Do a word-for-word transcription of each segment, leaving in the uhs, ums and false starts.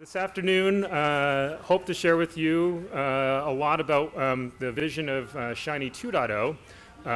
This afternoon, uh, hope to share with you uh, a lot about um, the vision of uh, S H I N-N Y two point oh uh,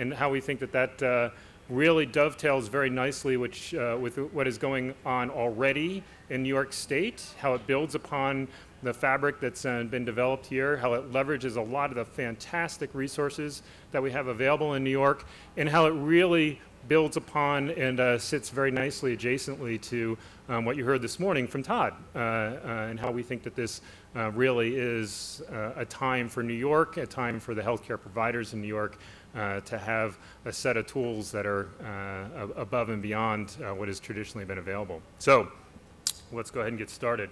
and how we think that that uh, really dovetails very nicely which, uh, with what is going on already in New York State, how it builds upon the fabric that's uh, been developed here, how it leverages a lot of the fantastic resources that we have available in New York, and how it really builds upon and uh, sits very nicely adjacently to um, what you heard this morning from Todd uh, uh, and how we think that this uh, really is uh, a time for New York, a time for the healthcare providers in New York uh, to have a set of tools that are uh, above and beyond uh, what has traditionally been available. So let's go ahead and get started.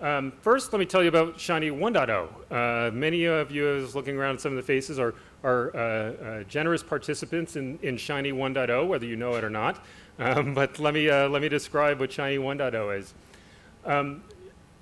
Um, first, let me tell you about S H I N-N Y one point oh. Uh, many of you, as looking around at some of the faces, are, are uh, uh, generous participants in, in S H I N-N Y one point oh, whether you know it or not. Um, but let me, uh, let me describe what S H I N-N Y one point oh is. Um,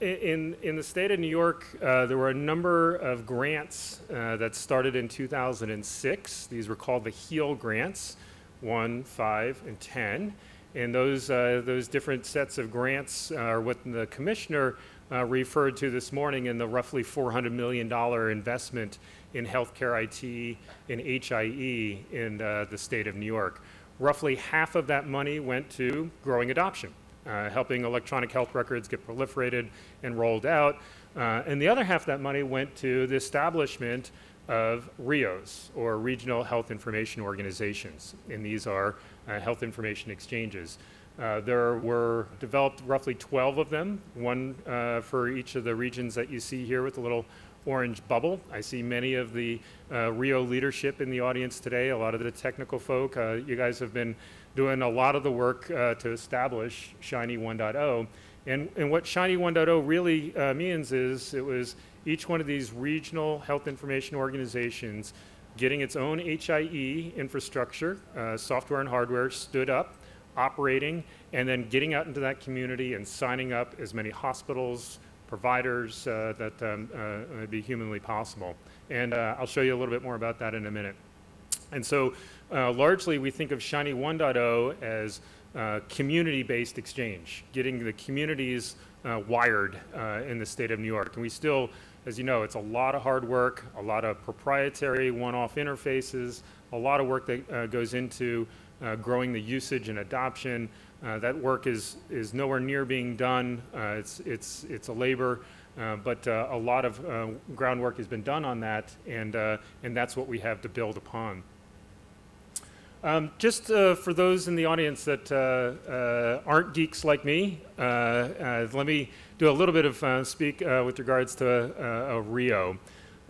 in, in the state of New York, uh, there were a number of grants uh, that started in two thousand six. These were called the HEAL grants, one, five, and ten. And those, uh, those different sets of grants are what the commissioner Uh, referred to this morning in the roughly four hundred million dollars investment in healthcare I T and H I E in uh, the state of New York. Roughly half of that money went to growing adoption, uh, helping electronic health records get proliferated and rolled out. Uh, and the other half of that money went to the establishment of R H I Os, or Regional Health Information Organizations. And these are uh, health information exchanges. Uh, there were developed roughly twelve of them, one uh, for each of the regions that you see here with the little orange bubble. I see many of the uh, RHIO leadership in the audience today, a lot of the technical folk. Uh, you guys have been doing a lot of the work uh, to establish S H I N-N Y one point oh. And, and what S H I N-N Y one point oh really uh, means is it was each one of these regional health information organizations getting its own H I E infrastructure, uh, software and hardware, stood up, operating, and then getting out into that community and signing up as many hospitals, providers uh, that um, uh, would be humanly possible. And uh, I'll show you a little bit more about that in a minute. And so uh, largely we think of S H I N-N Y one point oh as uh, community-based exchange, getting the communities uh, wired uh, in the state of New York. And we still, as you know, it's a lot of hard work, a lot of proprietary one-off interfaces, a lot of work that uh, goes into Uh, growing the usage and adoption. Uh, that work is is nowhere near being done. Uh, it's it's it's a labor, uh, but uh, a lot of uh, groundwork has been done on that, and uh, and that's what we have to build upon. Um, just uh, for those in the audience that uh, uh, aren't geeks like me, uh, uh, let me do a little bit of uh, speak uh, with regards to uh, a RHIO.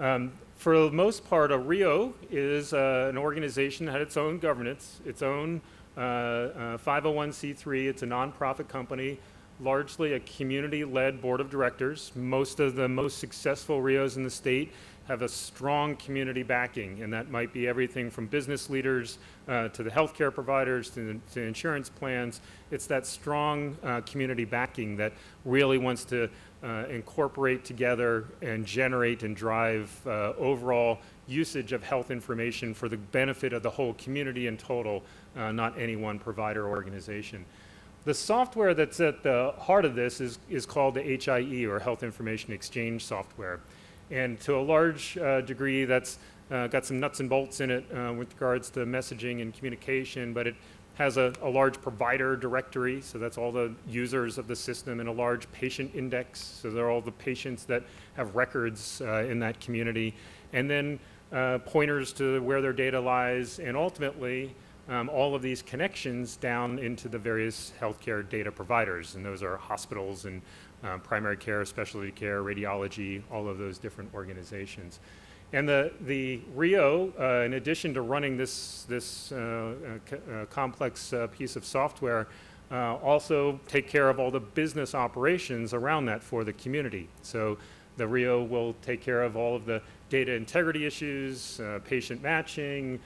Um, For the most part, a RHIO is uh, an organization that had its own governance, its own uh, uh, five oh one c three. It's a nonprofit company, largely a community-led board of directors. Most of the most successful RHIOs in the state have a strong community backing, and that might be everything from business leaders uh, to the healthcare providers to, to insurance plans. It's that strong uh, community backing that really wants to uh, incorporate together and generate and drive uh, overall usage of health information for the benefit of the whole community in total, uh, not any one provider or organization. The software that's at the heart of this is, is called the H I E, or Health Information Exchange software. And to a large uh, degree, that's uh, got some nuts and bolts in it uh, with regards to messaging and communication, but it has a, a large provider directory, so that's all the users of the system, and a large patient index, so they're all the patients that have records uh, in that community, and then uh, pointers to where their data lies, and ultimately, Um, all of these connections down into the various healthcare data providers, and those are hospitals and um, primary care, specialty care, radiology, all of those different organizations. And the, the RHIO, uh, in addition to running this, this uh, uh, uh, complex uh, piece of software, uh, also take care of all the business operations around that for the community. So the RHIO will take care of all of the data integrity issues, uh, patient matching, uh,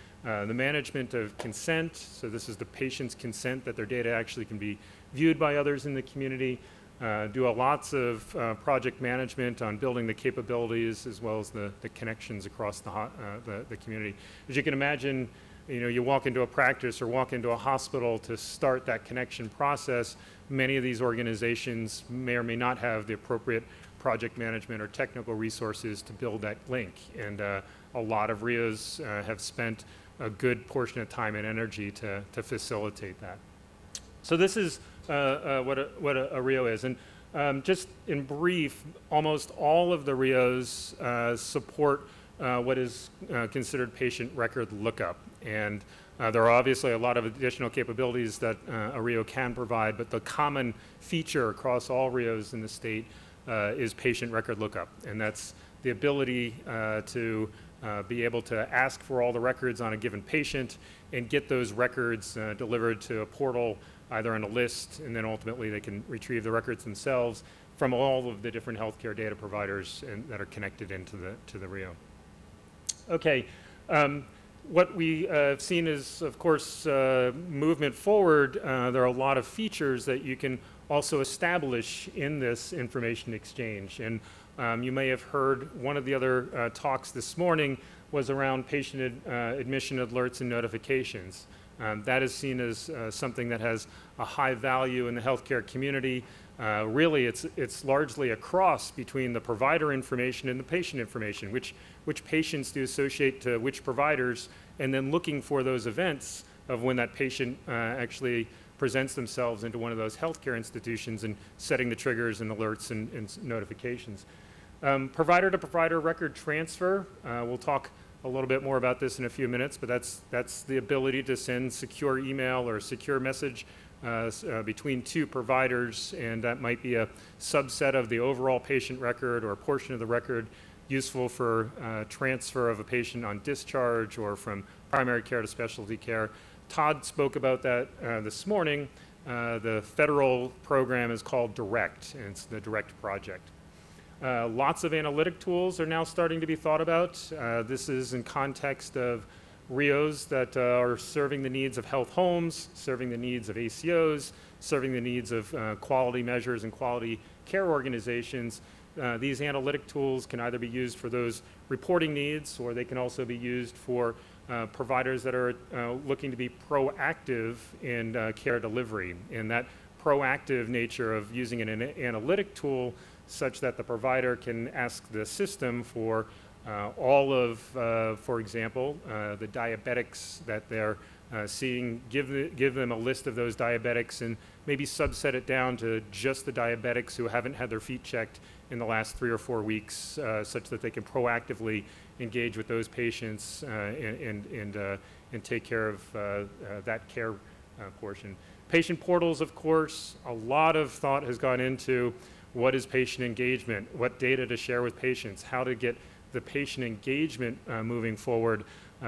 the management of consent. So this is the patient's consent that their data actually can be viewed by others in the community. Uh, do a lots of uh, project management on building the capabilities as well as the, the connections across the, uh, the, the community. As you can imagine, you know, you walk into a practice or walk into a hospital to start that connection process, many of these organizations may or may not have the appropriate project management or technical resources to build that link. And uh, a lot of R H I Os uh, have spent a good portion of time and energy to, to facilitate that. So this is uh, uh, what, a, what a, a R H I O is. And um, just in brief, almost all of the R H I Os uh, support Uh, what is uh, considered patient record lookup. And uh, there are obviously a lot of additional capabilities that uh, a R H I O can provide, but the common feature across all R H I Os in the state uh, is patient record lookup. And that's the ability uh, to uh, be able to ask for all the records on a given patient and get those records uh, delivered to a portal, either on a list, and then ultimately they can retrieve the records themselves from all of the different healthcare data providers and, that are connected into the, to the R H I O. Okay, um, what we uh, have seen is, of course, uh, movement forward. Uh, there are a lot of features that you can also establish in this information exchange. And um, you may have heard one of the other uh, talks this morning was around patient ad, uh, admission alerts and notifications. Um, that is seen as uh, something that has a high value in the healthcare community. Uh, really, it's, it's largely a cross between the provider information and the patient information, which, which patients do associate to which providers, and then looking for those events of when that patient uh, actually presents themselves into one of those healthcare institutions and setting the triggers and alerts and, and notifications. Um, provider to provider record transfer, uh, we'll talk a little bit more about this in a few minutes, but that's, that's the ability to send secure email or secure message Uh, uh, between two providers, and that might be a subset of the overall patient record or a portion of the record useful for uh, transfer of a patient on discharge or from primary care to specialty care. Todd spoke about that uh, this morning. Uh, the federal program is called Direct, and it's the Direct project. Uh, lots of analytic tools are now starting to be thought about. Uh, this is in context of R H I Os that uh, are serving the needs of health homes, serving the needs of A C Os, serving the needs of uh, quality measures and quality care organizations. Uh, these analytic tools can either be used for those reporting needs, or they can also be used for uh, providers that are uh, looking to be proactive in uh, care delivery. And that proactive nature of using an, an analytic tool such that the provider can ask the system for Uh, all of, uh, for example, uh, the diabetics that they're uh, seeing, give, the, give them a list of those diabetics and maybe subset it down to just the diabetics who haven't had their feet checked in the last three or four weeks, uh, such that they can proactively engage with those patients uh, and, and, and, uh, and take care of uh, uh, that care uh, portion. Patient portals, of course, a lot of thought has gone into what is patient engagement, what data to share with patients, how to get the patient engagement uh, moving forward, uh,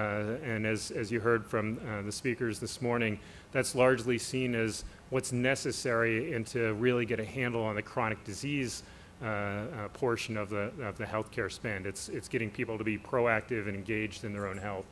and as, as you heard from uh, the speakers this morning, that's largely seen as what's necessary and to really get a handle on the chronic disease uh, uh, portion of the, of the healthcare spend. It's, it's getting people to be proactive and engaged in their own health.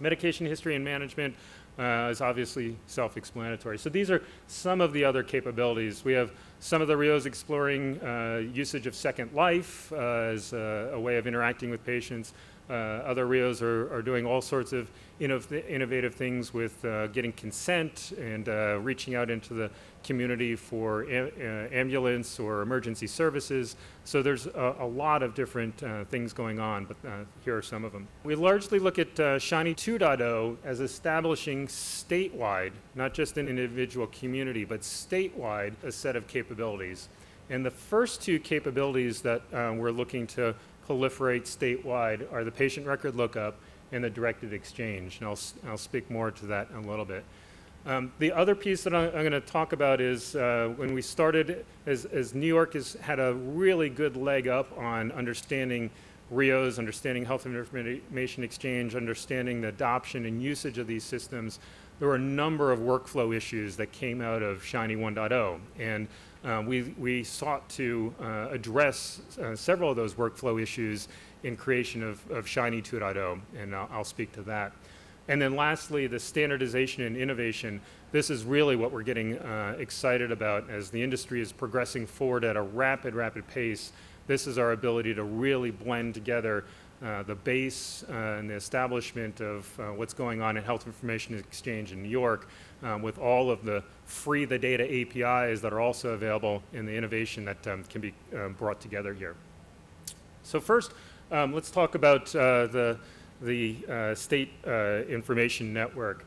Medication history and management uh, is obviously self-explanatory. So these are some of the other capabilities. We have some of the R H I Os exploring uh, usage of Second Life uh, as a, a way of interacting with patients. Uh, other R H I Os are, are doing all sorts of innov innovative things with uh, getting consent and uh, reaching out into the community for am uh, ambulance or emergency services. So there's a, a lot of different uh, things going on, but uh, here are some of them. We largely look at uh, SHIN-NY two point oh as establishing statewide, not just an individual community, but statewide, a set of capabilities. And the first two capabilities that uh, we're looking to proliferate statewide are the patient record lookup and the directed exchange. And I'll, I'll speak more to that in a little bit. Um, the other piece that I'm, I'm going to talk about is uh, when we started, as, as New York has had a really good leg up on understanding R H I Os, understanding health information exchange, understanding the adoption and usage of these systems, there were a number of workflow issues that came out of SHIN-NY one point oh. And uh, we, we sought to uh, address uh, several of those workflow issues in creation of, of SHIN-NY two point oh, and I'll, I'll speak to that. And then lastly, the standardization and innovation. This is really what we're getting uh, excited about as the industry is progressing forward at a rapid, rapid pace. This is our ability to really blend together uh, the base uh, and the establishment of uh, what's going on in Health Information Exchange in New York, um, with all of the free the data A P Is that are also available and the innovation that um, can be um, brought together here. So first, um, let's talk about uh, the, the uh, state uh, information network.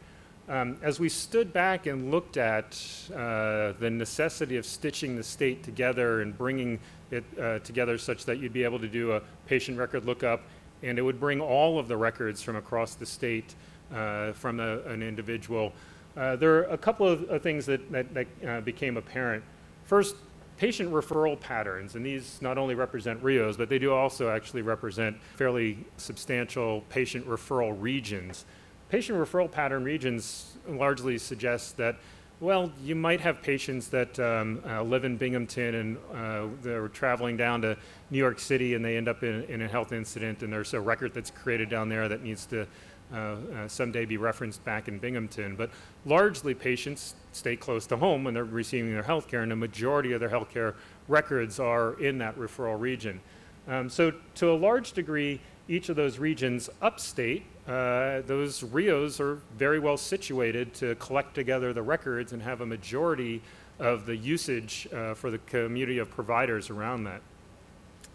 Um, as we stood back and looked at uh, the necessity of stitching the state together and bringing it uh, together such that you'd be able to do a patient record lookup, and it would bring all of the records from across the state uh, from a, an individual, uh, there are a couple of uh, things that, that, that uh, became apparent. First, patient referral patterns, and these not only represent R H I Os, but they do also actually represent fairly substantial patient referral regions. Patient referral pattern regions largely suggest that, well, you might have patients that um, uh, live in Binghamton and uh, they're traveling down to New York City and they end up in, in a health incident, and there's a record that's created down there that needs to uh, uh, someday be referenced back in Binghamton. But largely patients stay close to home when they're receiving their health care, and the majority of their health care records are in that referral region. Um, so to a large degree, each of those regions upstate, uh, those R H I Os are very well situated to collect together the records and have a majority of the usage uh, for the community of providers around that.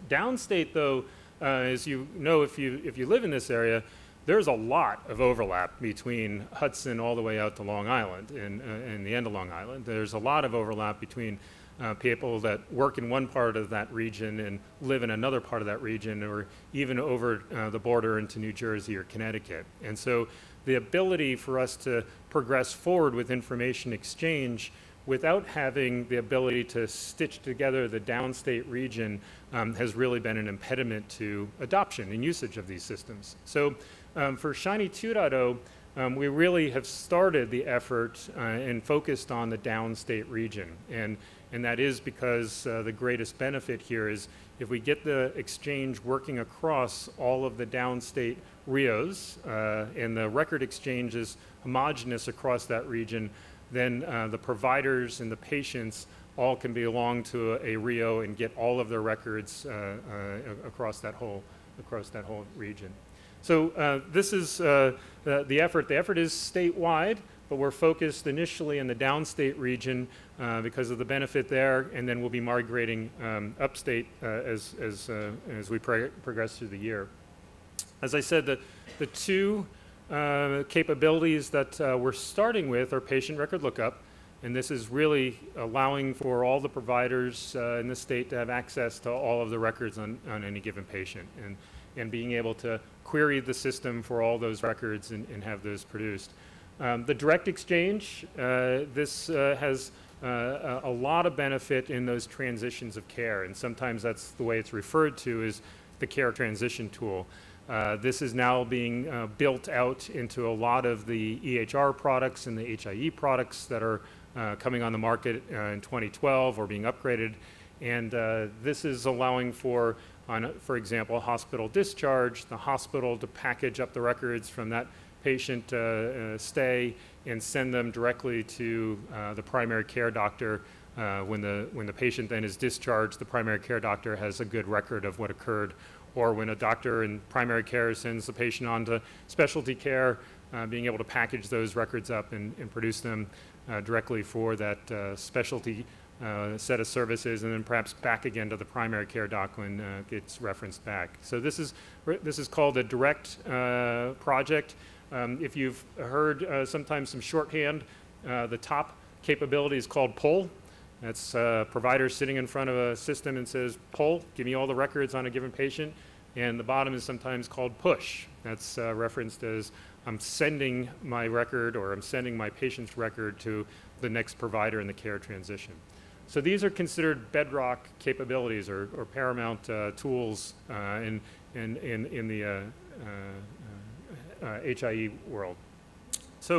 Downstate, though, uh, as you know, if you, if you live in this area, there's a lot of overlap between Hudson all the way out to Long Island and, uh, and the end of Long Island. There's a lot of overlap between Uh, people that work in one part of that region and live in another part of that region, or even over uh, the border into New Jersey or Connecticut. And so the ability for us to progress forward with information exchange without having the ability to stitch together the downstate region um, has really been an impediment to adoption and usage of these systems. So um, for S H I N-N Y two point oh, Um, we really have started the effort uh, and focused on the downstate region. And, and that is because uh, the greatest benefit here is if we get the exchange working across all of the downstate R H I Os uh, and the record exchange is homogenous across that region, then uh, the providers and the patients all can belong to a, a R H I O and get all of their records uh, uh, across that whole, across that whole region. So uh, this is uh, the, the effort. The effort is statewide, but we're focused initially in the downstate region uh, because of the benefit there, and then we'll be migrating um, upstate uh, as, as, uh, as we pro progress through the year. As I said, the, the two uh, capabilities that uh, we're starting with are patient record lookup, and this is really allowing for all the providers uh, in the state to have access to all of the records on, on any given patient, and, and being able to query the system for all those records and, and have those produced. Um, the direct exchange, uh, this uh, has uh, a lot of benefit in those transitions of care, and sometimes that's the way it's referred to is the care transition tool. Uh, this is now being uh, built out into a lot of the E H R products and the H I E products that are uh, coming on the market uh, in twenty twelve or being upgraded, and uh, this is allowing for on, for example, hospital discharge, the hospital to package up the records from that patient uh, uh, stay and send them directly to uh, the primary care doctor. Uh, when, the, when the patient then is discharged, the primary care doctor has a good record of what occurred. Or when a doctor in primary care sends the patient on to specialty care, uh, being able to package those records up and, and produce them uh, directly for that uh, specialty Uh, set of services, and then perhaps back again to the primary care doc when uh, it's referenced back. So this is this is called a direct uh, project. Um, if you've heard uh, sometimes some shorthand, uh, the top capability is called pull. That's uh, provider sitting in front of a system and says, pull, give me all the records on a given patient. And the bottom is sometimes called push. That's uh, referenced as I'm sending my record, or I'm sending my patient's record to the next provider in the care transition. So these are considered bedrock capabilities or, or paramount uh, tools uh, in, in, in, in the uh, uh, uh, H I E world. So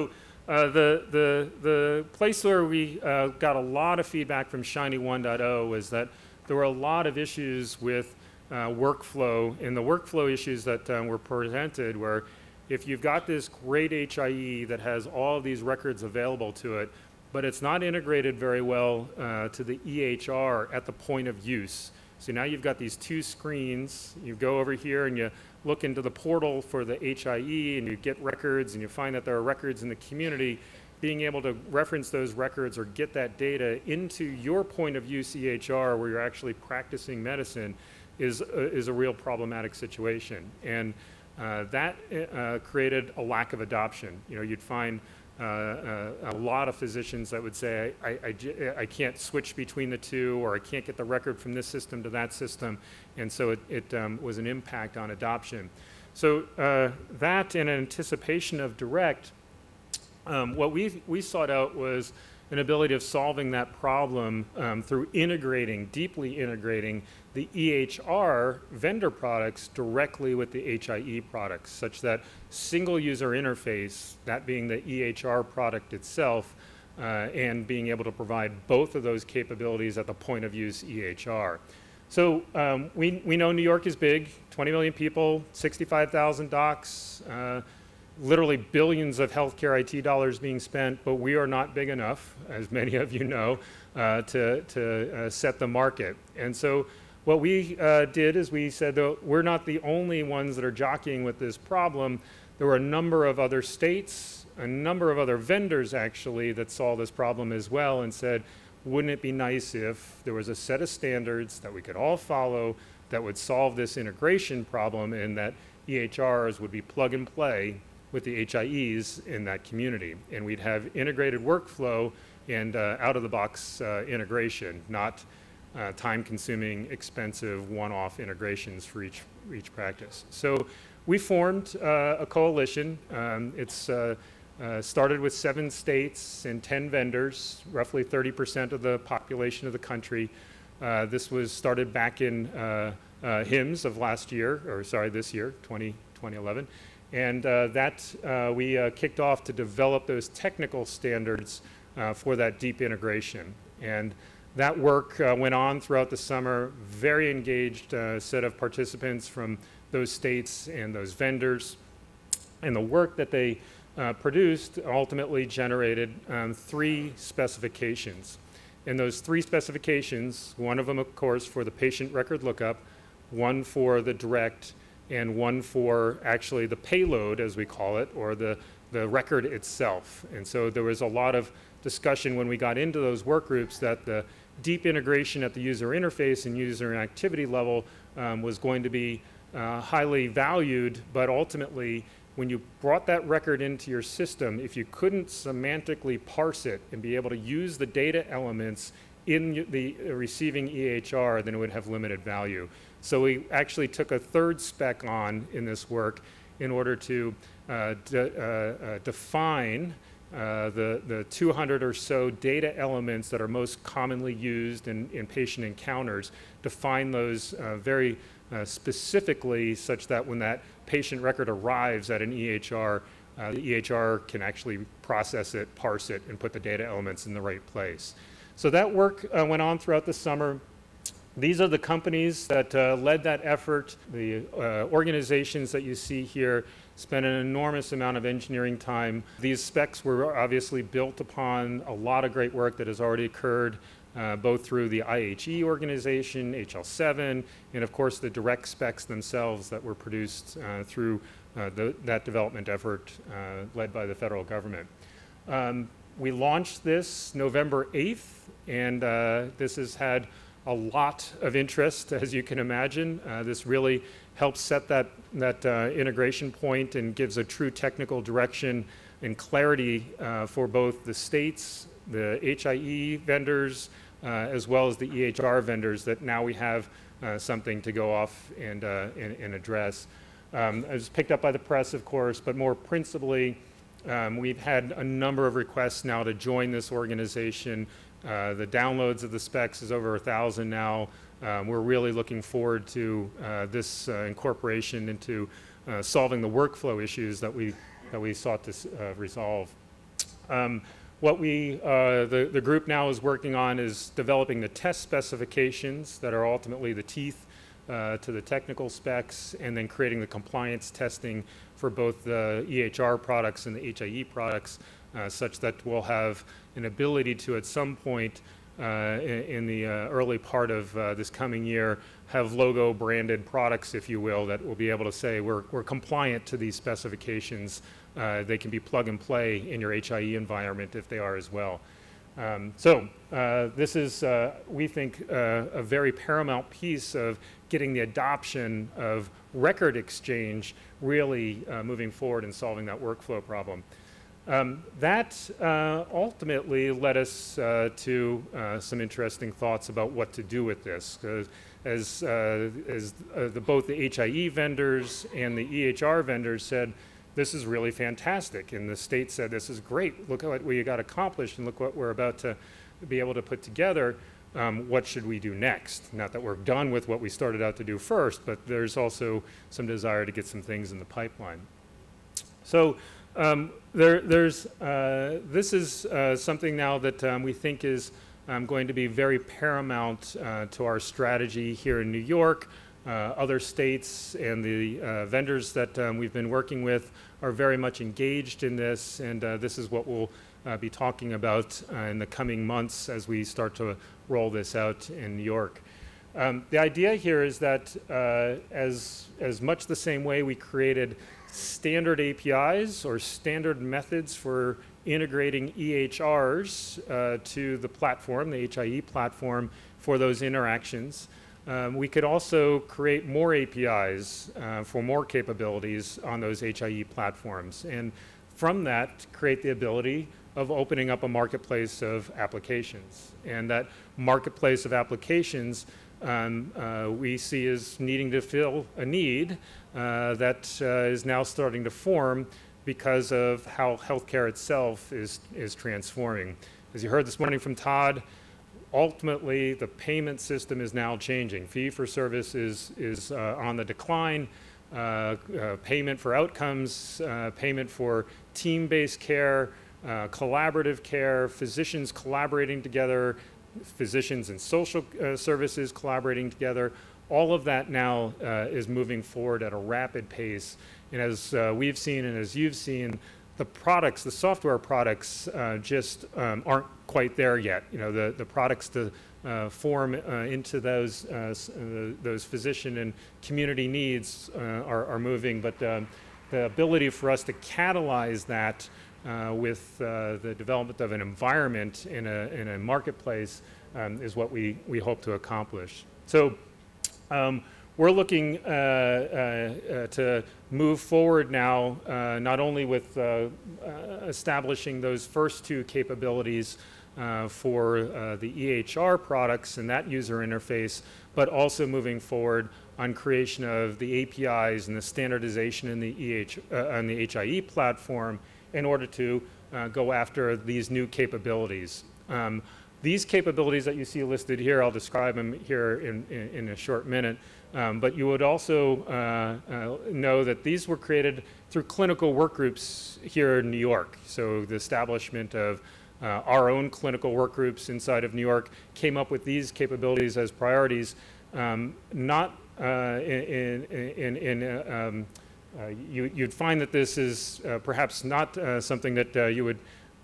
uh, the, the, the place where we uh, got a lot of feedback from S H I N-N Y one point oh was that there were a lot of issues with uh, workflow, and the workflow issues that um, were presented were, if you've got this great H I E that has all of these records available to it, but it's not integrated very well uh, to the E H R at the point of use. So now you've got these two screens. You go over here and you look into the portal for the H I E and you get records and you find that there are records in the community, being able to reference those records or get that data into your point of use E H R where you're actually practicing medicine is a, is a real problematic situation. And uh, that uh, created a lack of adoption. You know, you'd find uh, uh, a lot of physicians that would say, I, I, I can't switch between the two, or I can't get the record from this system to that system. And so it, it um, was an impact on adoption. So uh, that in anticipation of Direct, Um, what we we sought out was an ability of solving that problem um, through integrating, deeply integrating the E H R vendor products directly with the H I E products, such that single user interface, that being the E H R product itself, uh, and being able to provide both of those capabilities at the point of use E H R. So um, we, we know New York is big, twenty million people, sixty-five thousand docs, uh, literally billions of healthcare I T dollars being spent, but we are not big enough, as many of you know, uh, to, to uh, set the market. And so what we uh, did is we said that we're not the only ones that are jockeying with this problem. There were a number of other states, a number of other vendors actually that saw this problem as well and said, wouldn't it be nice if there was a set of standards that we could all follow that would solve this integration problem, and that E H Rs would be plug and play with the H I Es in that community. And we'd have integrated workflow and uh, out-of-the-box uh, integration, not uh, time-consuming, expensive, one-off integrations for each, each practice. So we formed uh, a coalition. Um, it's uh, uh, started with seven states and ten vendors, roughly thirty percent of the population of the country. Uh, this was started back in uh, uh, HIMSS of last year, or sorry, this year, twenty eleven. And uh, that uh, we uh, kicked off to develop those technical standards uh, for that deep integration. And that work uh, went on throughout the summer, very engaged uh, set of participants from those states and those vendors. And the work that they uh, produced ultimately generated um, three specifications. And those three specifications, one of them, of course, for the patient record lookup, one for the direct, and one for actually the payload, as we call it, or the, the record itself. And so there was a lot of discussion when we got into those work groups that the deep integration at the user interface and user activity level um, was going to be uh, highly valued, but ultimately, when you brought that record into your system, if you couldn't semantically parse it and be able to use the data elements in the receiving E H R, then it would have limited value. So we actually took a third spec on in this work in order to uh, de uh, uh, define uh, the, the two hundred or so data elements that are most commonly used in, in patient encounters, define those uh, very uh, specifically such that when that patient record arrives at an E H R, uh, the E H R can actually process it, parse it, and put the data elements in the right place. So that work uh, went on throughout the summer. These are the companies that uh, led that effort. The uh, organizations that you see here spent an enormous amount of engineering time. These specs were obviously built upon a lot of great work that has already occurred, uh, both through the I H E organization, H L seven, and of course the direct specs themselves that were produced uh, through uh, the, that development effort uh, led by the federal government. Um, we launched this November eighth, and uh, this has had a lot of interest, as you can imagine. Uh, this really helps set that, that uh, integration point and gives a true technical direction and clarity uh, for both the states, the H I E vendors, uh, as well as the E H R vendors, that now we have uh, something to go off and, uh, and, and address. Um, it was picked up by the press, of course, but more principally, um, we've had a number of requests now to join this organization. Uh, the downloads of the specs is over a thousand now. Um, we're really looking forward to uh, this uh, incorporation into uh, solving the workflow issues that we that we sought to uh, resolve. Um, what we uh, the the group now is working on is developing the test specifications that are ultimately the teeth uh, to the technical specs, and then creating the compliance testing for both the E H R products and the H I E products, uh, such that we'll have an ability to, at some point, uh, in the uh, early part of uh, this coming year, have logo branded products, if you will, that will be able to say we're, we're compliant to these specifications. Uh, they can be plug and play in your H I E environment if they are as well. Um, so uh, this is, uh, we think, uh, a very paramount piece of getting the adoption of record exchange really uh, moving forward and solving that workflow problem. Um, that uh, ultimately led us uh, to uh, some interesting thoughts about what to do with this. As, uh, as uh, the, both the H I E vendors and the E H R vendors said, this is really fantastic, and the state said, this is great. Look at what we got accomplished and look what we're about to be able to put together. Um, what should we do next? Not that we're done with what we started out to do first, but there's also some desire to get some things in the pipeline. So um, there, there's, uh, this is uh, something now that um, we think is um, going to be very paramount uh, to our strategy here in New York. Uh, other states and the uh, vendors that um, we've been working with are very much engaged in this, and uh, this is what we'll uh, be talking about uh, in the coming months as we start to roll this out in New York. Um, the idea here is that uh, as, as much the same way we created standard A P Is or standard methods for integrating E H Rs uh, to the platform, the H I E platform, for those interactions, Um, we could also create more A P Is uh, for more capabilities on those H I E platforms, and from that create the ability of opening up a marketplace of applications. And that marketplace of applications um, uh, we see is needing to fill a need uh, that uh, is now starting to form because of how healthcare itself is, is transforming. As you heard this morning from Todd, ultimately, the payment system is now changing. Fee-for-service is, is uh, on the decline. Uh, uh, payment for outcomes, uh, payment for team-based care, uh, collaborative care, physicians collaborating together, physicians and social uh, services collaborating together. All of that now uh, is moving forward at a rapid pace. And as uh, we've seen and as you've seen, the products, the software products, uh, just um, aren't quite there yet. You know, the, the products to uh, form uh, into those uh, those physician and community needs uh, are, are moving, but um, the ability for us to catalyze that uh, with uh, the development of an environment in a, in a marketplace um, is what we, we hope to accomplish. So. Um, We're looking uh, uh, uh, to move forward now, uh, not only with uh, uh, establishing those first two capabilities uh, for uh, the E H R products and that user interface, but also moving forward on creation of the A P Is and the standardization in the E H, uh, on the H I E platform in order to uh, go after these new capabilities. Um, These capabilities that you see listed here, I'll describe them here in, in, in a short minute, um, but you would also uh, uh, know that these were created through clinical work groups here in New York. So the establishment of uh, our own clinical work groups inside of New York came up with these capabilities as priorities, um, not uh, in, in, in, in uh, um, uh, you, you'd find that this is uh, perhaps not uh, something that uh, you would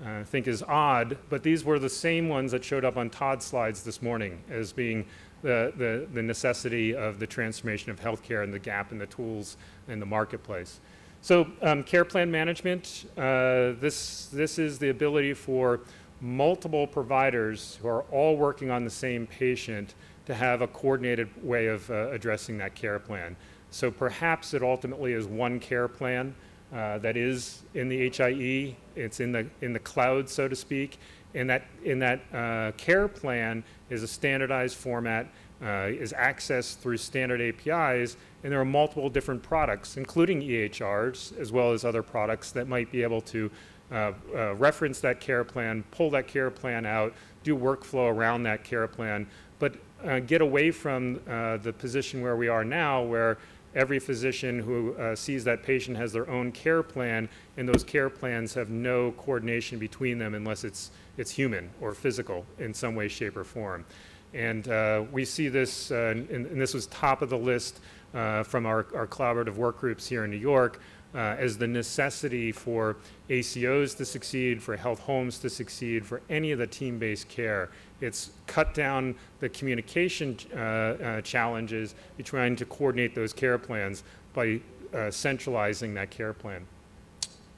I uh, think is odd, but these were the same ones that showed up on Todd's slides this morning as being the, the, the necessity of the transformation of healthcare and the gap in the tools in the marketplace. So um, care plan management, uh, this, this is the ability for multiple providers who are all working on the same patient to have a coordinated way of uh, addressing that care plan. So perhaps it ultimately is one care plan. Uh, that is in the H I E, it's in the in the cloud, so to speak, and that in that uh, care plan is a standardized format, uh, is accessed through standard A P Is, and there are multiple different products, including E H Rs, as well as other products that might be able to uh, uh, reference that care plan, pull that care plan out, do workflow around that care plan, but uh, get away from uh, the position where we are now, where every physician who uh, sees that patient has their own care plan, and those care plans have no coordination between them unless it's, it's human or physical in some way, shape, or form. And uh, we see this, uh, and, and this was top of the list uh, from our, our collaborative work groups here in New York, uh, as the necessity for A C Os to succeed, for health homes to succeed, for any of the team-based care. It's cut down the communication uh, uh, challenges in trying to coordinate those care plans by uh, centralizing that care plan.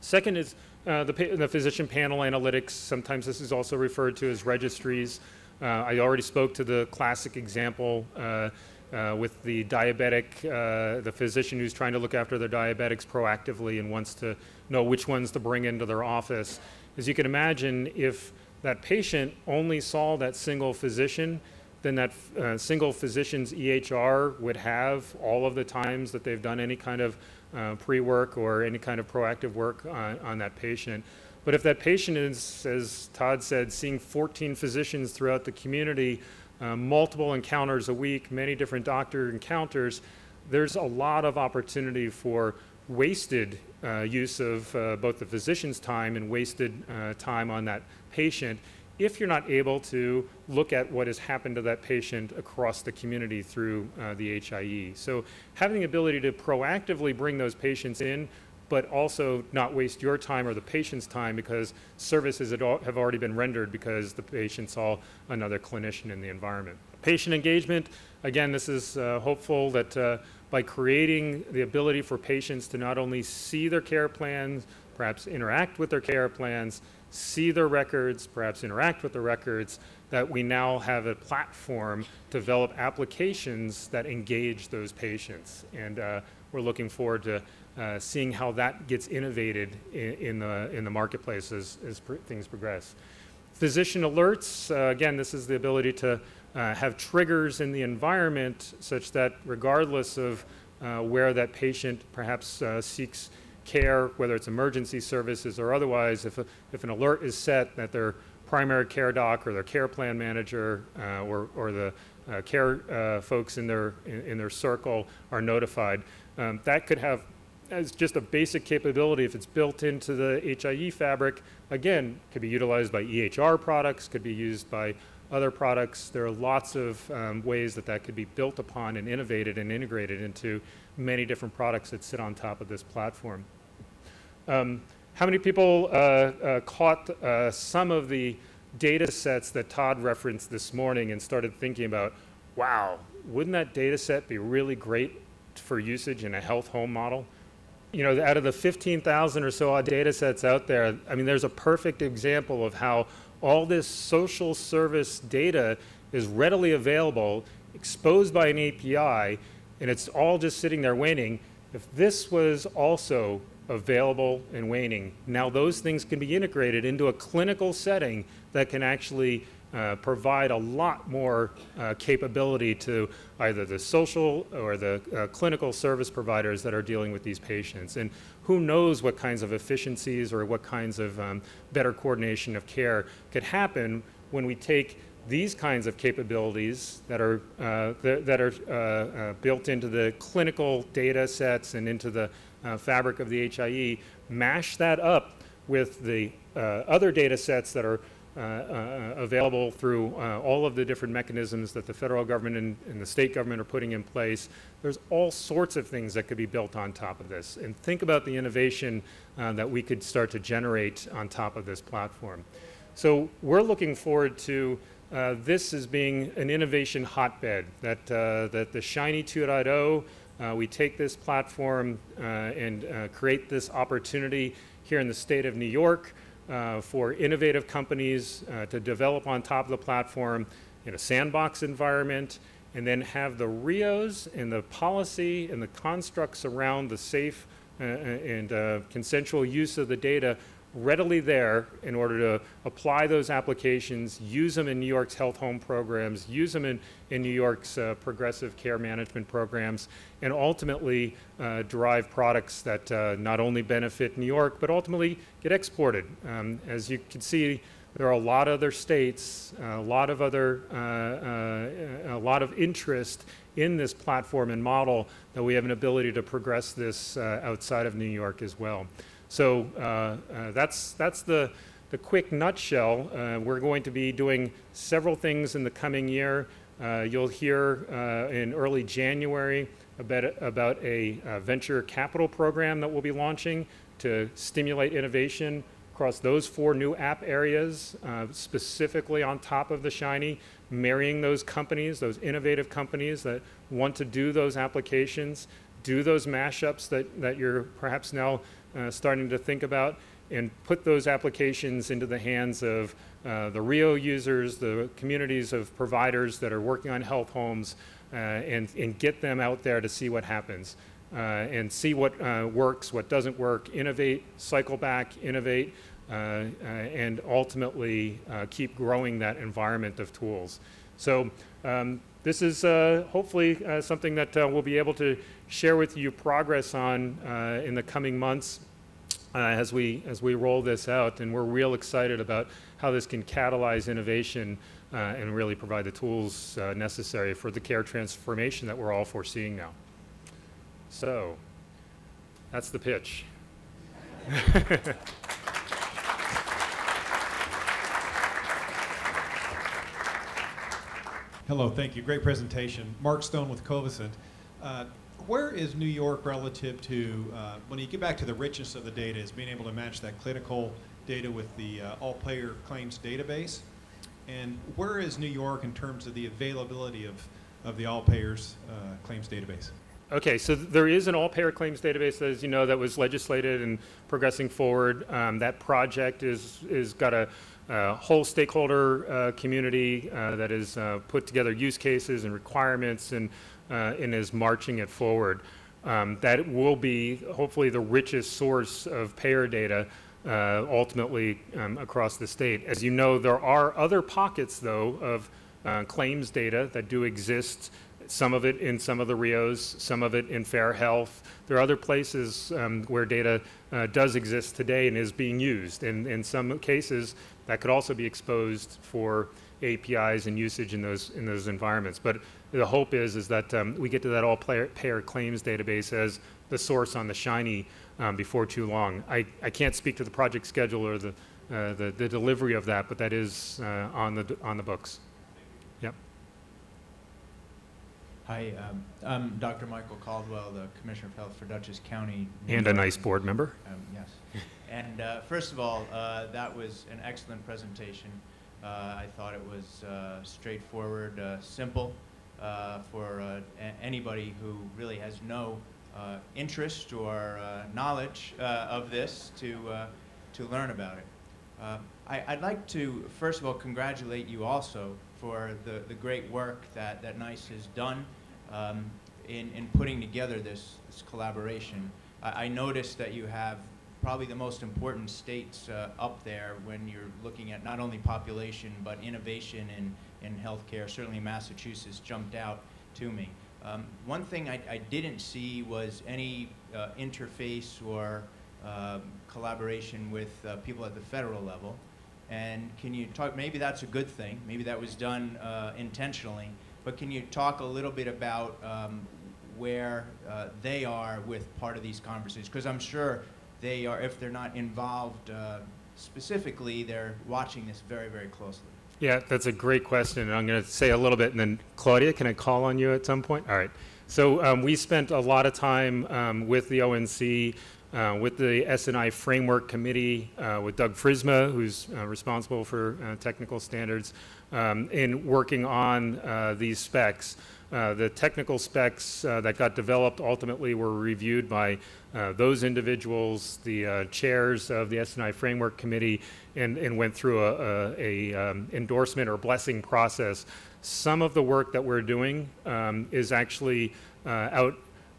Second is uh, the, the physician panel analytics. Sometimes this is also referred to as registries. Uh, I already spoke to the classic example uh, Uh, with the diabetic, uh, the physician who's trying to look after their diabetics proactively and wants to know which ones to bring into their office. As you can imagine, if that patient only saw that single physician, then that uh, single physician's E H R would have all of the times that they've done any kind of uh, pre-work or any kind of proactive work on, on that patient. But if that patient is, as Todd said, seeing fourteen physicians throughout the community, Uh, multiple encounters a week, many different doctor encounters, there's a lot of opportunity for wasted uh, use of uh, both the physician's time and wasted uh, time on that patient if you're not able to look at what has happened to that patient across the community through uh, the H I E. So having the ability to proactively bring those patients in, but also not waste your time or the patient's time because services have already been rendered because the patient saw another clinician in the environment. Patient engagement, again, this is uh, hopeful that uh, by creating the ability for patients to not only see their care plans, perhaps interact with their care plans, see their records, perhaps interact with the records, that we now have a platform to develop applications that engage those patients. And uh, we're looking forward to Uh, seeing how that gets innovated in, in the in the marketplace as, as pr things progress. Physician alerts, uh, again, this is the ability to uh, have triggers in the environment such that regardless of uh, where that patient perhaps uh, seeks care, whether it's emergency services or otherwise, if, a, if an alert is set that their primary care doc or their care plan manager uh, or, or the uh, care uh, folks in their, in, in their circle are notified, um, that could have as just a basic capability, if it's built into the H I E fabric, again, could be utilized by E H R products, could be used by other products. There are lots of um, ways that that could be built upon and innovated and integrated into many different products that sit on top of this platform. Um, how many people uh, uh, caught uh, some of the data sets that Todd referenced this morning and started thinking about, wow, wouldn't that data set be really great for usage in a health home model? You know, out of the fifteen thousand or so data sets out there, I mean, there's a perfect example of how all this social service data is readily available, exposed by an A P I, and it's all just sitting there waiting. If this was also available and waiting, now those things can be integrated into a clinical setting that can actually uh, provide a lot more uh, capability to either the social or the uh, clinical service providers that are dealing with these patients. And who knows what kinds of efficiencies or what kinds of um, better coordination of care could happen when we take these kinds of capabilities that are, uh, th that are uh, uh, built into the clinical data sets and into the uh, fabric of the H I E, mash that up with the uh, other data sets that are uh, uh, available through uh, all of the different mechanisms that the federal government and, and the state government are putting in place. There's all sorts of things that could be built on top of this. And think about the innovation uh, that we could start to generate on top of this platform. So we're looking forward to Uh, this as being an innovation hotbed, that, uh, that the S H I N-N Y two point oh, uh, we take this platform uh, and uh, create this opportunity here in the state of New York uh, for innovative companies uh, to develop on top of the platform in a sandbox environment, and then have the R H I Os and the policy and the constructs around the safe uh, and uh, consensual use of the data readily there in order to apply those applications, use them in New York's health home programs, use them in, in New York's uh, progressive care management programs, and ultimately uh, derive products that uh, not only benefit New York, but ultimately get exported. Um, as you can see, there are a lot of other states, a lot of other, uh, uh, a lot of interest in this platform and model that we have an ability to progress this uh, outside of New York as well. So uh, uh, that's, that's the, the quick nutshell. Uh, we're going to be doing several things in the coming year. Uh, you'll hear uh, in early January about, about a uh, venture capital program that we'll be launching to stimulate innovation across those four new app areas, uh, specifically on top of the SHIN-NY, marrying those companies, those innovative companies that want to do those applications, do those mashups that, that you're perhaps now uh, starting to think about, and put those applications into the hands of uh, the RHIO users, the communities of providers that are working on health homes, uh, and, and get them out there to see what happens uh, and see what uh, works, what doesn't work, innovate, cycle back, innovate, uh, uh, and ultimately uh, keep growing that environment of tools. So um, this is uh, hopefully uh, something that uh, we'll be able to share with you progress on uh, in the coming months. Uh, as we as we roll this out, and we're real excited about how this can catalyze innovation uh, and really provide the tools uh, necessary for the care transformation that we're all foreseeing now. So that's the pitch. Hello, thank you. Great presentation. Mark Stone with Covacent. Uh, Where is New York relative to, uh, when you get back to the richness of the data, is being able to match that clinical data with the uh, all-payer claims database? And where is New York in terms of the availability of, of the all-payers uh, claims database? Okay, so there is an all-payer claims database, as you know, that was legislated and progressing forward. Um, that project is is got a uh, whole stakeholder uh, community uh, that has uh, put together use cases and requirements, and Uh, and is marching it forward. Um, that will be hopefully the richest source of payer data uh, ultimately um, across the state. As you know, there are other pockets though of uh, claims data that do exist, some of it in some of the RHIOs, some of it in Fair Health. There are other places um, where data uh, does exist today and is being used. And in some cases, that could also be exposed for A P Is and usage in those in those environments. But the hope is is that um, we get to that all-payer claims database as the source on the SHIN-NY um, before too long. I, I can't speak to the project schedule or the uh, the, the delivery of that, but that is uh, on the on the books. Yep. Hi, um, I'm Doctor Michael Caldwell, the Commissioner of Health for Dutchess County, New and York. A NICE board member. Um, yes. And uh, first of all, uh, that was an excellent presentation. Uh, I thought it was uh, straightforward, uh, simple uh, for uh, anybody who really has no uh, interest or uh, knowledge uh, of this to, uh, to learn about it. Uh, I, I'd like to, first of all, congratulate you also for the, the great work that, that NICE has done um, in, in putting together this, this collaboration. I, I noticed that you have probably the most important states uh, up there when you're looking at not only population but innovation in, in healthcare. Certainly Massachusetts jumped out to me. Um, one thing I, I didn't see was any uh, interface or uh, collaboration with uh, people at the federal level. And can you talk, maybe that's a good thing, maybe that was done uh, intentionally, but can you talk a little bit about um, where uh, they are with part of these conversations? Because I'm sure they are, if they're not involved uh, specifically, they're watching this very, very closely. Yeah, that's a great question. And I'm going to say a little bit, and then Claudia, can I call on you at some point? All right. So um, we spent a lot of time um, with the O N C, uh, with the S and I Framework Committee, uh, with Doug Frisma, who's uh, responsible for uh, technical standards, um, in working on uh, these specs. Uh, the technical specs uh, that got developed ultimately were reviewed by uh, those individuals, the uh, chairs of the S and I Framework Committee, and, and went through a, a, a um, endorsement or blessing process. Some of the work that we're doing um, is actually uh, out,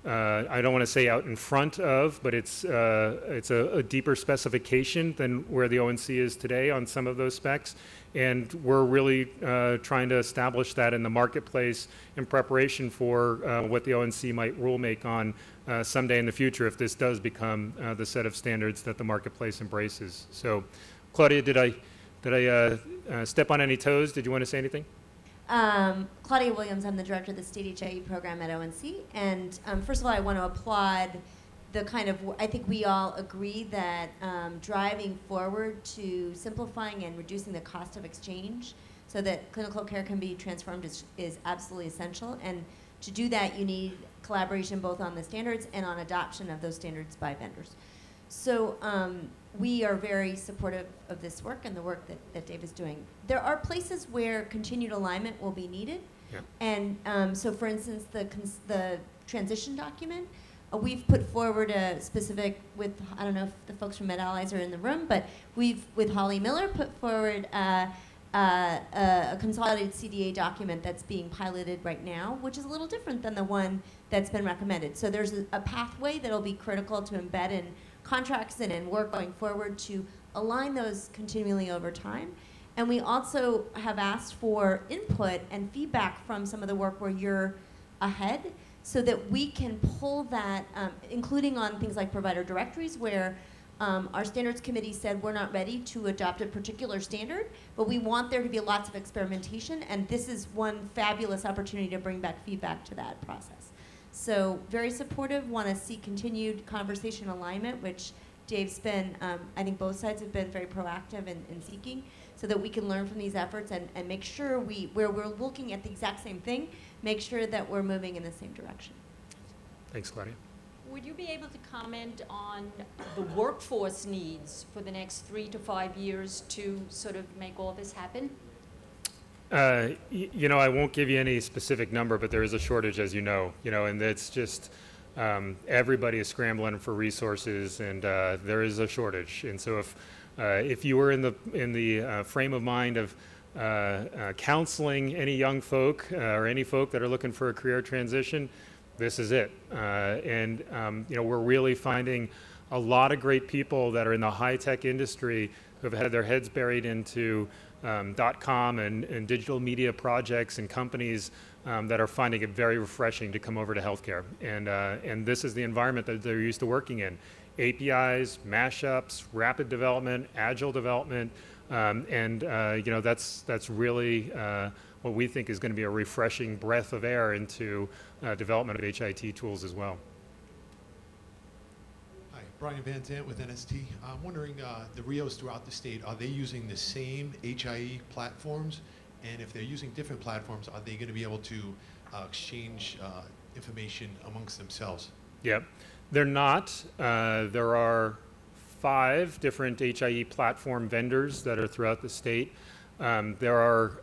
uh, I don't want to say out in front of, but it's, uh, it's a, a deeper specification than where the O N C is today on some of those specs. And we're really uh, trying to establish that in the marketplace in preparation for uh, what the O N C might rule make on uh, someday in the future if this does become uh, the set of standards that the marketplace embraces. So, Claudia, did I, did I uh, uh, step on any toes? Did you want to say anything? Um, Claudia Williams, I'm the director of the state H I E program at O N C. And um, first of all, I want to applaud the kind of, I think we all agree that um, driving forward to simplifying and reducing the cost of exchange so that clinical care can be transformed is, is absolutely essential. And To do that, you need collaboration both on the standards and on adoption of those standards by vendors. So um, we are very supportive of this work and the work that, that Dave is doing. There are places where continued alignment will be needed. Yeah. And um, so, for instance, the, cons the transition document, uh, we've put forward a specific with, I don't know if the folks from MedAllies are in the room, but we've, with Holly Miller, put forward uh, uh, a consolidated C D A document that's being piloted right now, which is a little different than the one that's been recommended. So there's a, a pathway that'll be critical to embed in contracts and in work going forward to align those continually over time. And we also have asked for input and feedback from some of the work where you're ahead so that we can pull that, um, including on things like provider directories where um, our standards committee said we're not ready to adopt a particular standard, but we want there to be lots of experimentation, and this is one fabulous opportunity to bring back feedback to that process. So very supportive, want to see continued conversation alignment, which Dave's been, um, I think both sides have been very proactive in, in seeking, so that we can learn from these efforts and, and make sure we, where we're looking at the exact same thing, make sure that we're moving in the same direction. Thanks, Claudia. Would you be able to comment on the workforce needs for the next three to five years to sort of make all this happen? Uh, you know, I won't give you any specific number, but there is a shortage, as you know, you know, and it's just um, everybody is scrambling for resources, and uh, there is a shortage. And so if uh, if you were in the in the uh, frame of mind of uh, uh, counseling any young folk uh, or any folk that are looking for a career transition, this is it. Uh, and um, you know, we're really finding a lot of great people that are in the high-tech industry who have had their heads buried into Um, dot com and, and digital media projects and companies um, that are finding it very refreshing to come over to healthcare, and uh, and this is the environment that they're used to working in: A P Is, mashups, rapid development, agile development, um, and uh, you know that's that's really uh, what we think is going to be a refreshing breath of air into uh, development of H I T tools as well. Brian Van Zandt with N S T. I'm wondering, uh, the RHIOs throughout the state, are they using the same H I E platforms? And if they're using different platforms, are they going to be able to uh, exchange uh, information amongst themselves? Yep. They're not. Uh, there are five different H I E platform vendors that are throughout the state. Um, there are,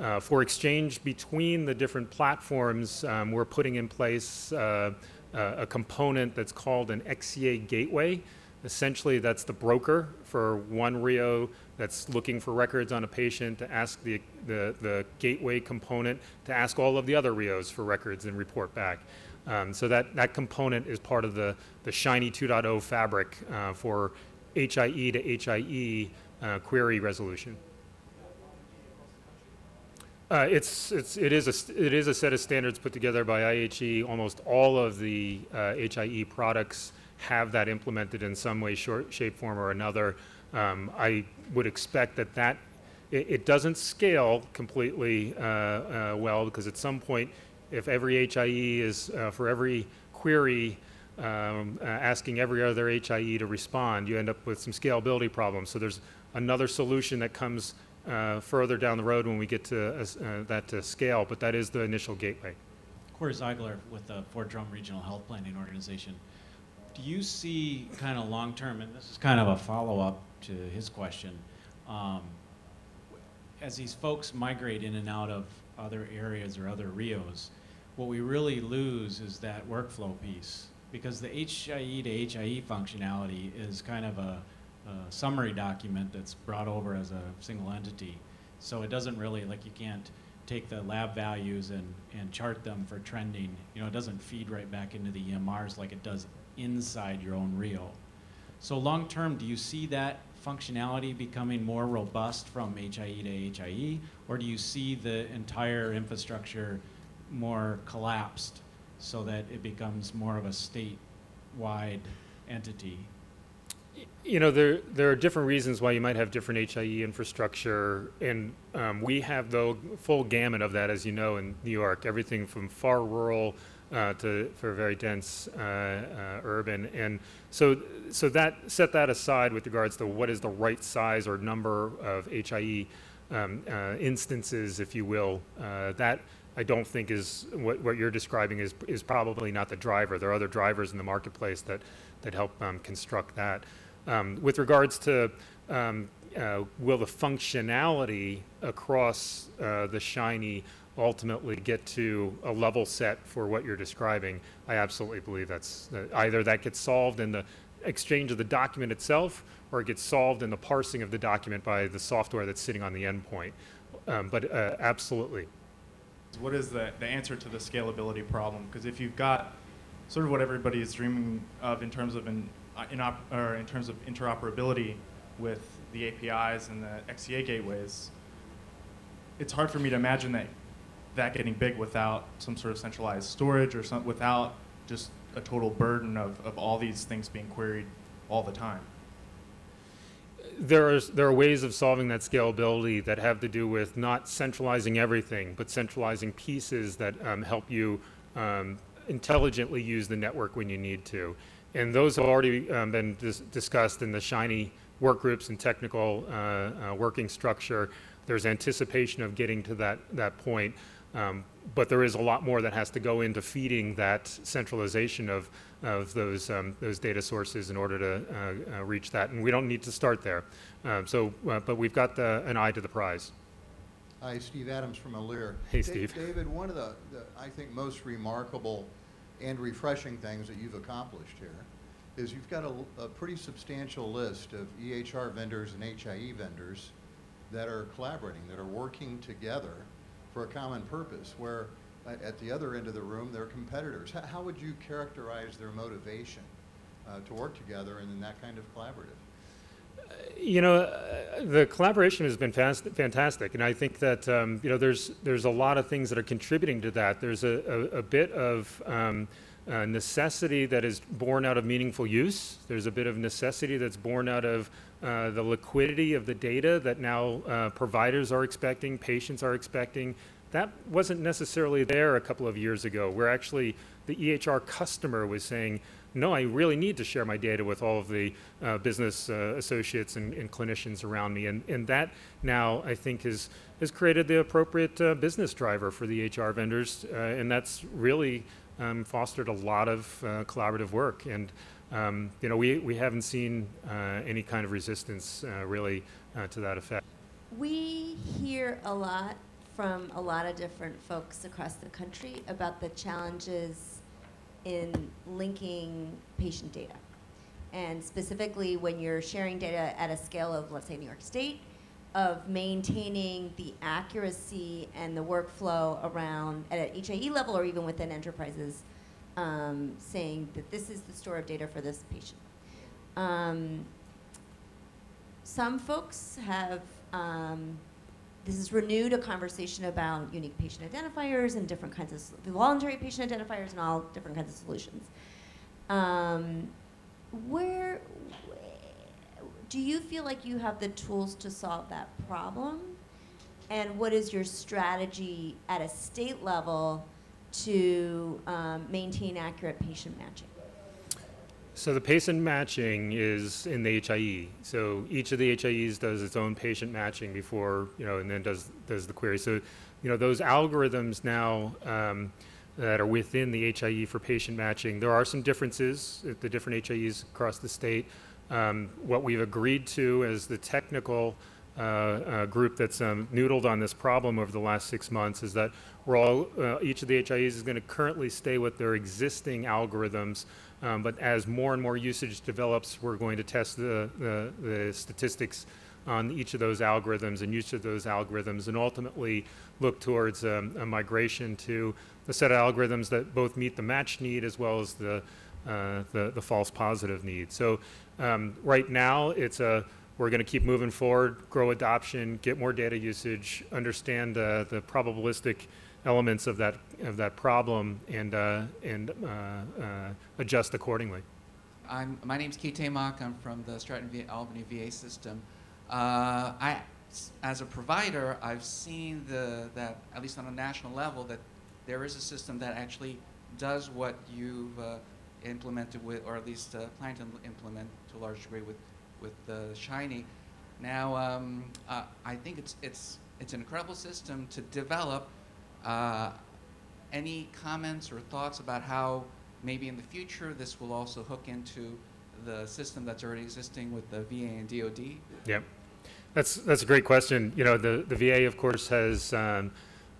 uh, uh, for exchange between the different platforms, um, we're putting in place uh, Uh, a component that's called an X C A gateway. Essentially, that's the broker for one RHIO that's looking for records on a patient to ask the, the, the gateway component to ask all of the other RHIOs for records and report back. Um, so that, that component is part of the, the S H I N-N Y two point oh fabric uh, for H I E to H I E uh, query resolution. Uh, it's, it's, it, is a, it is a set of standards put together by I H E. Almost all of the uh, H I E products have that implemented in some way, short, shape, form, or another. Um, I would expect that that, it, it doesn't scale completely uh, uh, well, because at some point, if every H I E is, uh, for every query, um, uh, asking every other H I E to respond, you end up with some scalability problems. So there's another solution that comes Uh, further down the road when we get to uh, uh, that to scale, but that is the initial gateway. Corey Ziegler with the Ford Drum Regional Health Planning Organization. Do you see kind of long-term, and this is kind of a follow-up to his question, um, as these folks migrate in and out of other areas or other RHIOs, what we really lose is that workflow piece, because the H I E to H I E functionality is kind of a a summary document that's brought over as a single entity. So it doesn't really, like you can't take the lab values and, and chart them for trending. You know, it doesn't feed right back into the E M Rs like it does inside your own RHIO. So long term, do you see that functionality becoming more robust from H I E to H I E, or do you see the entire infrastructure more collapsed so that it becomes more of a state-wide entity? You know, there, there are different reasons why you might have different H I E infrastructure, and um, we have the full gamut of that, as you know, in New York, everything from far rural uh, to for very dense uh, uh, urban. And so, so that set that aside with regards to what is the right size or number of H I E um, uh, instances, if you will. Uh, that, I don't think is what, what you're describing is is probably not the driver. There are other drivers in the marketplace that that help um, construct that. Um, with regards to um, uh, will the functionality across uh, the SHIN-NY ultimately get to a level set for what you're describing, I absolutely believe that's uh, either that gets solved in the exchange of the document itself, or it gets solved in the parsing of the document by the software that's sitting on the endpoint. Um, but uh, absolutely. What is the, the answer to the scalability problem? Because if you've got sort of what everybody is dreaming of in terms of an, uh, in op or in terms of interoperability with the A P Is and the X C A gateways, it's hard for me to imagine that that getting big without some sort of centralized storage or some, without just a total burden of, of all these things being queried all the time. There, is, there are ways of solving that scalability that have to do with not centralizing everything, but centralizing pieces that um, help you um, intelligently use the network when you need to. And those have already um, been dis discussed in the SHIN-NY workgroups and technical uh, uh, working structure. There's anticipation of getting to that, that point. Um, but there is a lot more that has to go into feeding that centralization of, of those, um, those data sources in order to uh, uh, reach that. And we don't need to start there. Um, so, uh, but we've got the, an eye to the prize. Hi, Steve Adams from Allier. Hey, Steve. David, one of the, the, I think, most remarkable and refreshing things that you've accomplished here is you've got a, a pretty substantial list of E H R vendors and H I E vendors that are collaborating, that are working together for a common purpose, where uh, at the other end of the room, they're competitors. H how would you characterize their motivation uh, to work together and in that kind of collaborative? You know, uh, the collaboration has been fantastic, and I think that um, you know there's there's a lot of things that are contributing to that. There's a, a, a bit of um, uh, necessity that is born out of meaningful use. There's a bit of necessity that's born out of Uh, the liquidity of the data that now uh, providers are expecting, patients are expecting. That wasn't necessarily there a couple of years ago, where actually the E H R customer was saying, no, I really need to share my data with all of the uh, business uh, associates and, and clinicians around me. And, and that now, I think, has, has created the appropriate uh, business driver for the E H R vendors. Uh, and that's really um, fostered a lot of uh, collaborative work. And, Um, you know, we, we haven't seen uh, any kind of resistance uh, really uh, to that effect. We hear a lot from a lot of different folks across the country about the challenges in linking patient data. And specifically when you're sharing data at a scale of, let's say, New York State, of maintaining the accuracy and the workflow around at an H I E level or even within enterprises. Um, saying that this is the store of data for this patient. Um, some folks have, um, this has renewed a conversation about unique patient identifiers and different kinds of voluntary patient identifiers and all different kinds of solutions. Um, where, do you feel like you have the tools to solve that problem? And what is your strategy at a state level to um, maintain accurate patient matching? So the patient matching is in the H I E. So each of the H I Es does its own patient matching before, you know, and then does, does the query. So, you know, those algorithms now um, that are within the H I E for patient matching, there are some differences at the different H I Es across the state. Um, what we've agreed to as the technical Uh, uh, group that's um, noodled on this problem over the last six months is that we're all, uh, each of the H I Es is going to currently stay with their existing algorithms, um, but as more and more usage develops, we're going to test the, the, the statistics on each of those algorithms and each of those algorithms, and ultimately look towards um, a migration to a set of algorithms that both meet the match need as well as the, uh, the, the false positive need. So um, right now, it's a we're going to keep moving forward, grow adoption, get more data usage, understand uh, the probabilistic elements of that of that problem, and uh, and uh, uh, adjust accordingly. I'm my name's Keith Tamak. I'm from the Stratton V Albany V A system. Uh, I, as a provider, I've seen the that at least on a national level that there is a system that actually does what you've uh, implemented with, or at least uh, plan to implement to a large degree with. with the SHIN-NY. Now, um, uh, I think it's, it's, it's an incredible system to develop. Uh, Any comments or thoughts about how maybe in the future this will also hook into the system that's already existing with the V A and D O D? Yep, that's that's a great question. You know, the the V A of course has um,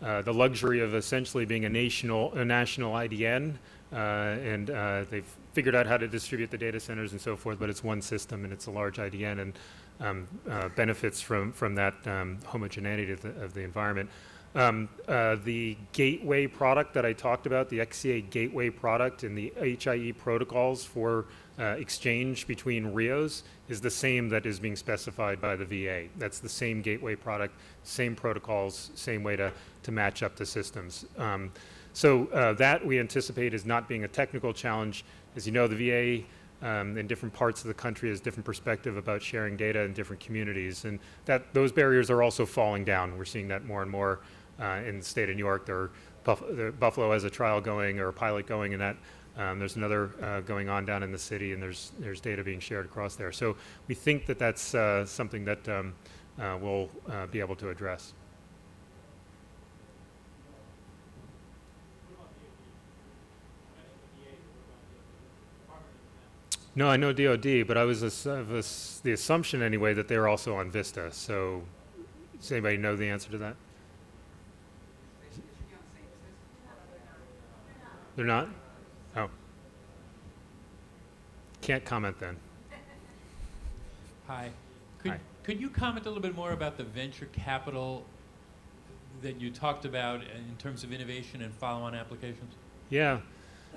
uh, the luxury of essentially being a national a national I D N, uh, and uh, they've figured out how to distribute the data centers and so forth. But it's one system and it's a large I D N, and um, uh, benefits from from that um, homogeneity of the, of the environment. Um, uh, the gateway product that I talked about, the X C A gateway product and the H I E protocols for uh, exchange between R H I Os is the same that is being specified by the V A. That's the same gateway product, same protocols, same way to, to match up the systems. Um, so uh, that we anticipate is not being a technical challenge. As you know, the V A Um, in different parts of the country has different perspective about sharing data in different communities, and that those barriers are also falling down. We're seeing that more and more uh, in the state of New York. There are Buff there, Buffalo has a trial going or a pilot going, and that um, there's another uh, going on down in the city, and there's there's data being shared across there. So we think that that's uh, something that um, uh, we'll uh, be able to address. No, I know D O D, but I was a, a, the assumption anyway that they were also on VISTA. So, does anybody know the answer to that? They're not? Oh. Can't comment then. Hi. Could, Hi. Could you comment a little bit more about the venture capital that you talked about in terms of innovation and follow-on applications? Yeah.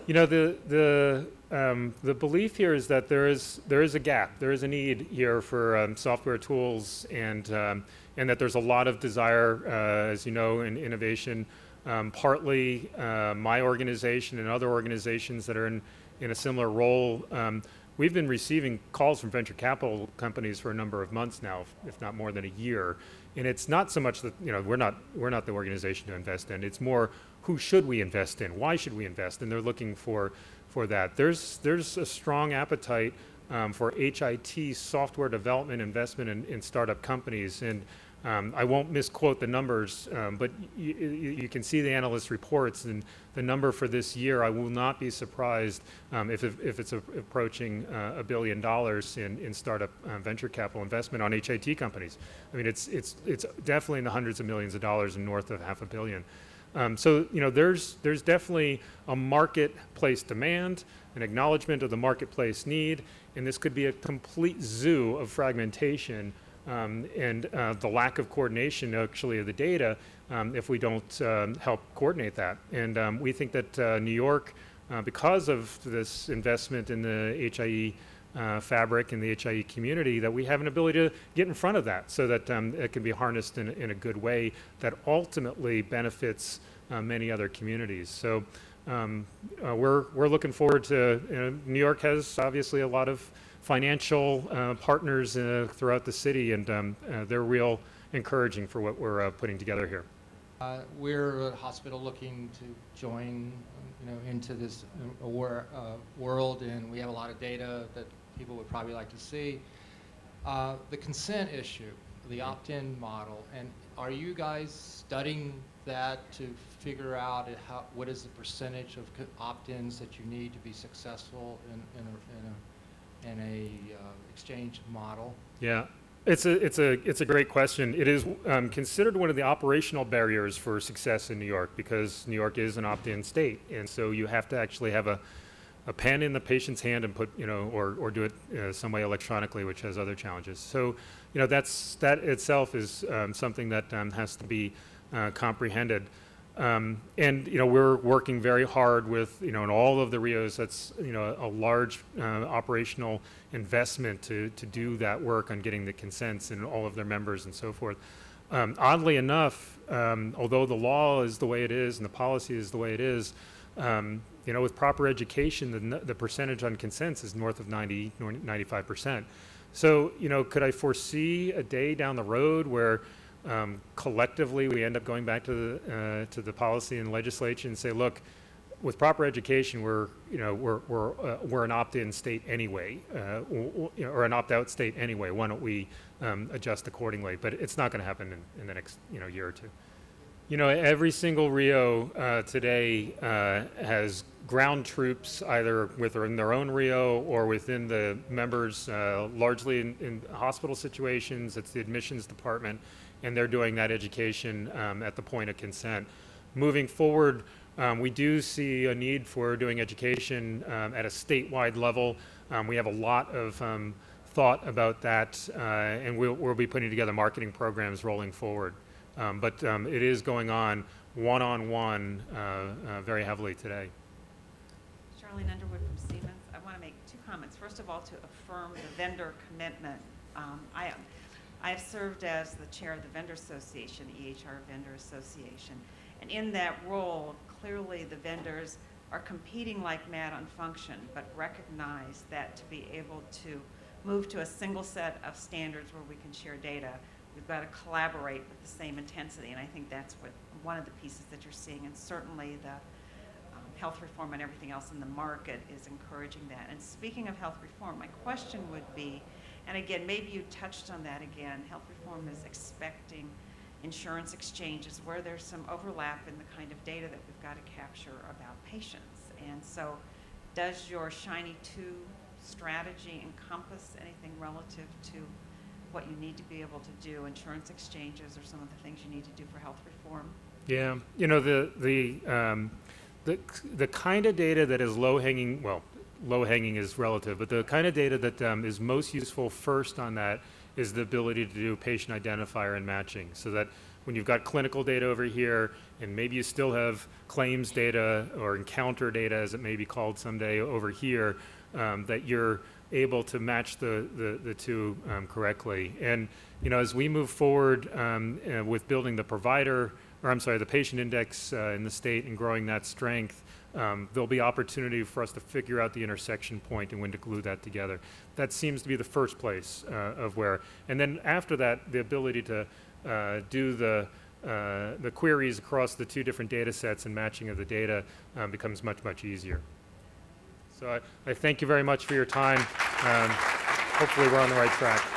You know, the the um, the belief here is that there is there is a gap, there is a need here for um, software tools, and um, and that there's a lot of desire, uh, as you know, in innovation. Um, partly, uh, my organization and other organizations that are in in a similar role. Um, we've been receiving calls from venture capital companies for a number of months now, if not more than a year. And it's not so much that, you know, we're not we're not the organization to invest in. It's more, who should we invest in? Why should we invest? And they're looking for, for that. There's, there's a strong appetite um, for H I T software development investment in, in startup companies. And um, I won't misquote the numbers, um, but y y you can see the analyst reports. And the number for this year, I will not be surprised um, if, if, if it's a, approaching a uh, billion dollars in, in startup um, venture capital investment on H I T companies. I mean, it's, it's, it's definitely in the hundreds of millions of dollars and north of half a billion. Um, so, you know, there's there's definitely a marketplace demand, an acknowledgement of the marketplace need, and this could be a complete zoo of fragmentation um, and uh, the lack of coordination, actually, of the data um, if we don't um, help coordinate that. And um, we think that uh, New York, uh, because of this investment in the H I E uh, fabric and the H I E community, that we have an ability to get in front of that so that um, it can be harnessed in, in a good way that ultimately benefits uh, many other communities. So um, uh, we're, we're looking forward to, you know, New York has obviously a lot of financial uh, partners uh, throughout the city, and um, uh, they're real encouraging for what we're uh, putting together here. Uh, we're a hospital looking to join, you know, into this uh, war, uh, world, and we have a lot of data that people would probably like to see. Uh, the consent issue, the opt-in model, and are you guys studying that to figure out how, what is the percentage of opt-ins that you need to be successful in, in a, in a, in a uh, exchange model? Yeah, it's a, it's a, it's a great question. It is um, considered one of the operational barriers for success in New York, because New York is an opt-in state, and so you have to actually have a a pen in the patient's hand and put, you know, or, or do it uh, some way electronically, which has other challenges. So, you know, that's, that itself is um, something that um, has to be uh, comprehended. Um, and, you know, we're working very hard with, you know, in all of the R H I Os, that's, you know, a large uh, operational investment to, to do that work on getting the consents in all of their members and so forth. Um, oddly enough, um, although the law is the way it is and the policy is the way it is, um, you know, with proper education, the, the percentage on consents is north of ninety, ninety-five percent. So, you know, could I foresee a day down the road where um, collectively we end up going back to the, uh, to the policy and legislation and say, look, with proper education, we're, you know, we're, we're, uh, we're an opt-in state anyway, uh, or, or an opt-out state anyway. Why don't we um, adjust accordingly? But it's not going to happen in, in the next, you know, year or two. You know, every single R H I O uh, today uh, has ground troops either within their own R H I O or within the members, uh, largely in, in hospital situations. It's the admissions department, and they're doing that education um, at the point of consent. Moving forward, um, we do see a need for doing education um, at a statewide level. Um, we have a lot of um, thought about that, uh, and we'll, we'll be putting together marketing programs rolling forward. Um, but um, it is going on one-on-one uh, uh, very heavily today. Charlene Underwood from Siemens. I want to make two comments. First of all, to affirm the vendor commitment. Um, I am. I have served as the chair of the Vendor Association, the E H R Vendor Association. And in that role, clearly the vendors are competing like mad on function, but recognize that to be able to move to a single set of standards where we can share data, we've got to collaborate with the same intensity. And I think that's what one of the pieces that you're seeing. And certainly the um, health reform and everything else in the market is encouraging that. And speaking of health reform, my question would be, and again, maybe you touched on that again. Health reform is expecting insurance exchanges where there's some overlap in the kind of data that we've got to capture about patients. And so does your SHIN-NY two strategy encompass anything relative to what you need to be able to do, insurance exchanges or some of the things you need to do for health reform? Yeah, you know, the, the, um, the, the kind of data that is low-hanging, well, low-hanging is relative, but the kind of data that um, is most useful first on that is the ability to do patient identifier and matching, so that when you've got clinical data over here, and maybe you still have claims data or encounter data, as it may be called someday, over here, um, that you're able to match the, the, the two um, correctly. And, you know, as we move forward um, uh, with building the provider, or I'm sorry, the patient index uh, in the state and growing that strength, Um, there'll be opportunity for us to figure out the intersection point and when to glue that together. That seems to be the first place uh, of where. And then after that, the ability to uh, do the, uh, the queries across the two different data sets and matching of the data um, becomes much, much easier. So I, I thank you very much for your time. Um, hopefully we're on the right track.